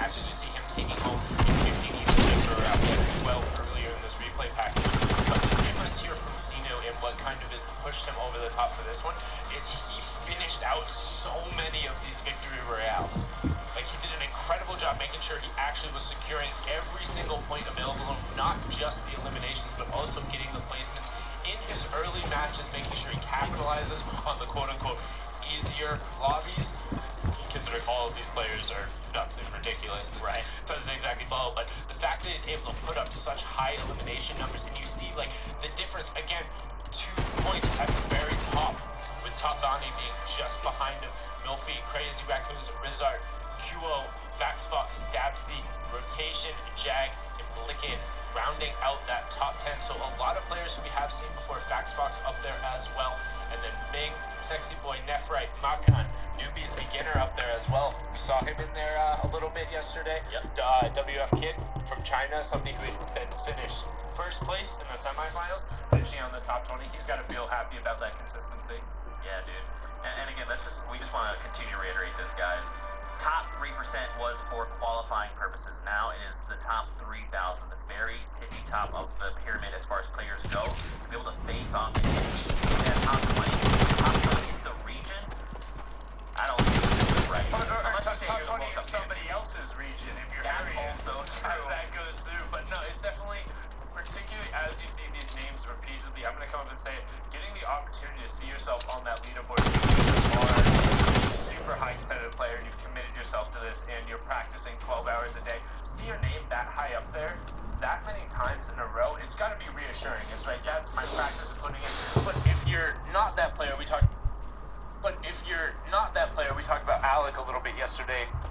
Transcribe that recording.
matches. You see him taking home 15 ECUs or around 12 earlier in this replay package. But the difference here from Xeno and what kind of pushed him over the top for this one is he finished out so many of these victory royales. Like, he did an incredible job making sure he actually was securing every single point available to him, not just the eliminations, but also getting the placements in his early matches, making sure he capitalizes on the quote-unquote easier lobbies, considering all of these players are nuts and ridiculous. Right. Doesn't exactly follow, but the fact that he's able to put up such high elimination numbers, and you see, like, the difference, again, 2 points at the very top, with Topdani being just behind him, Milfi, Crazy Raccoons, Rizzard, Qo, Vaxbox, Dabsy, Rotation, Jag, and Blicken, rounding out that top 10. So a lot of players who we have seen before, Vaxbox up there as well, and then Ming, Sexy Boy, Nephrite, Makan, Newbie's Beginner up there as well. We saw him in there a little bit yesterday. Yep. WF Kit from China, somebody who had been finished first place in the semifinals, finishing on the top 20. He's got to feel happy about that consistency. Yeah, dude. And again, we just want to continue to reiterate this, guys. Top 3% was for qualifying purposes. Now it is the top 3,000, the very tippy top of the pyramid as far as players go, to be able to face off and beat that top 20. Top 20 in the region? I don't think this is right. Or top 20 in somebody else's region, if you're curious as that goes through. But no, it's definitely, particularly as you see these names repeatedly, I'm going to come up and say it, getting the opportunity to see yourself on that leaderboard super high competitive player, and you've committed yourself to this, and you're practicing 12 hours a day. See your name that high up there, that many times in a row, it's got to be reassuring. It's like, that's my practice of putting in. But if you're not that player, we talked about Alec a little bit yesterday,